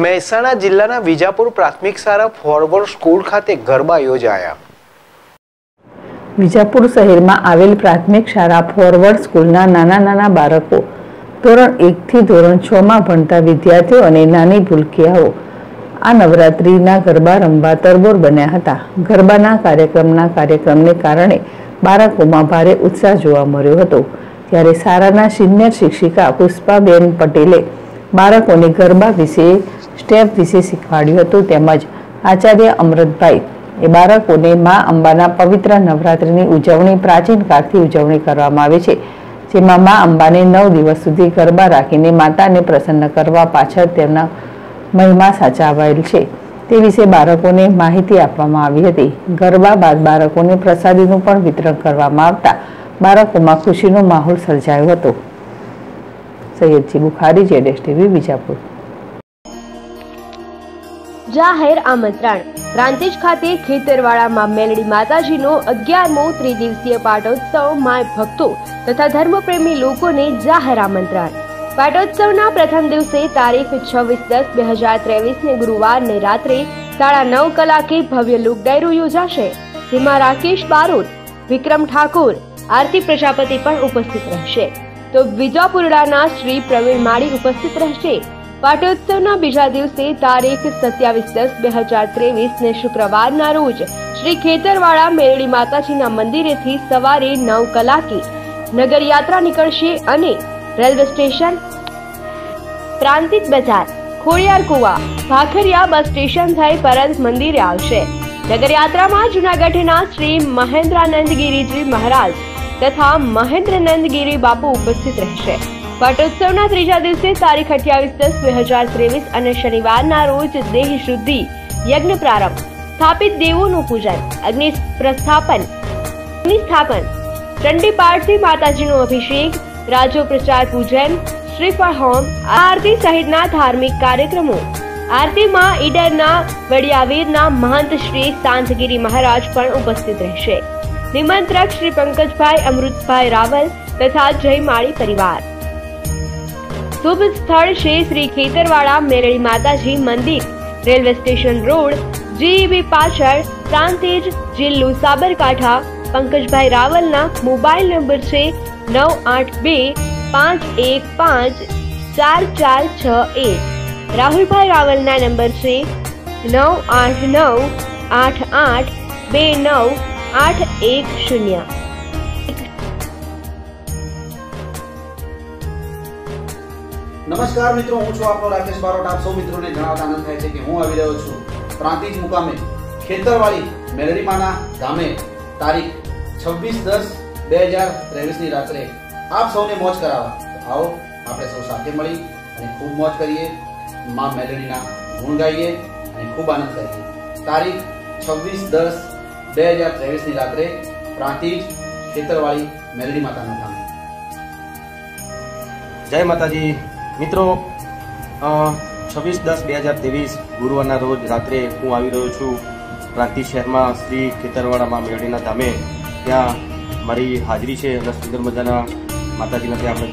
મહેસાણા જિલ્લાના વિજાપુર પ્રાથમિક શાળા ફોરવર્ડ સ્કૂલ ખાતે ગરબા યોજાયા. વિજાપુર શહેરમાં આવેલ પ્રાથમિક શાળા ફોરવર્ડ સ્કૂલના નાના બાળકો ધોરણ 1 થી ધોરણ 6 માં ભણતા વિદ્યાર્થીઓ અને નાની ભૂલકિયાઓ આ નવરાત્રીના ગરબા રમવા તરબોર બન્યા હતા. ગરબાના કાર્યક્રમને કારણે બાળકોમાં ભારે ઉત્સાહ જોવા મળ્યો હતો. ત્યારે શાળાના સિનિયર શિક્ષિકા પુષ્પા બેન પટેલે બાળકોને ગરબા વિશે સ્ટેપ વિશે શીખવાડ્યું હતું. તેમજ આચાર્ય અમરદભાઈ એ બાળકોને મા અંબાના પવિત્ર નવરાત્રિની ઉજવણી પ્રાચીન કાળથી ઉજવણી કરવામાં આવે છે, જેમાં મા અંબાને 9 દિવસ સુધી ગરબા રાખીને માતાને પ્રસન્ન કરવા પાછળ તેમના મહિમા સાચવાયેલ છે, તે વિશે બાળકોને માહિતી આપવામાં આવી હતી. ગરબા બાદ બાળકોને પ્રસાદીનું પણ વિતરણ કરવામાં આવતા બાળકોમાં ખુશીનો માહોલ સર્જાયો હતો. जाहिर आमंत्रण रांतेज खाते खेतरवाड़ा में मेलडी माताजी नो 11मो त्रिदिवसीय पाटोत्सव में भक्तों तथा धर्म प्रेमी लोगों ने जाहिर आमंत्रण. पाटोत्सव ना प्रथम दिवसे तारीख 26/10/2023 ने गुरुवार ने रात्रे 9:30 कलाके भव्य लोक डायरो योजाशे. सीमा राकेश बारोत, विक्रम ठाकुर, आरती प्रजापति पण उपस्थित रहेशे तो विजापुरडाना श्री प्रवीण मड़ी उपस्थित रहेशे. पाटोत्सवना बीजा दिवसे तारीख 27/10/2023 ने शुक्रवारना रोज श्री खेतरवाड़ा मेलडी माताजीना मंदिरेथी सवारे 9 कलाके नगर यात्रा निकळशे अने रेलवे स्टेशन, प्रांतिक बजार, खोड़ियार कुवा, भाखरिया बस स्टेशन थई परंत मंदिरे आवशे. नगर यात्रा में जुनागढ़ना श्री महेंद्रानंद गिरी महाराज तथा महेंद्रानंद गिरी बापू उपस्थित रहेशे. पाटोत्सवना त्रीजा दिवसे तारीख 28/10/2023 अने शनिवारना रोज देह शुद्धि यज्ञ प्रारंभ, स्थापित देवों पूजन, अग्नि स्थापन, चंडी पार्टी माताजी नो अभिषेक, राजो प्रचार पूजन, श्रीफल होम, आरती सहितना धार्मिक कार्यक्रमों. आरती में ईडरना वड़ियावीरना महंत श्री सांतगीरी महाराज पण उपस्थित रहेशे. निमंत्रक श्री पंकज अमृत भाई रावल तथा जय माड़ी परिवार. शुभ स्थल श्री खेतरवाड़ा मेलडी माताजी मंदिर, रेलवे स्टेशन रोड, जीईबी पाछळ, प्रांतेज, जिल्लो साबरकाठा. पंकज भाई रावल ना मोबाइल नंबर छे 9825154461. राहुल भाई रावल ना नंबर छे 9898829810. नमस्कार मित्रों, हूँ छू आपनो राकेश बारोट. आप सौ मित्रों ने जणावता आनंद थाय छे के हूँ आवी रह्यो छूं प्रांतिज मुकामे खेतरवाड़ी मेलडी माना गामे तारीख 26/10/2023 नी रात्रे आप सौने मोज करावा. तो आओ आपणे सौ साथे मळी अने खूब मोज करीए, मां मेलडीना गुण गाईए अने खूब आनंद करीए. तारीख 26/10/2023 ની રાત્રે પ્રાંતિજ ખેતરવાળી મેલડી માતાના ધામ. જય માતાજી મિત્રો, 26/10/2023 ગુરુવારના રોજ રાત્રે હું આવી રહ્યો છું પ્રાંતિજ શહેરમાં શ્રી ખેતરવાળામાં મેલડીના ધામે. ત્યાં મારી હાજરી છે અને સુંદર મજાના માતાજીના ત્યાં આપણે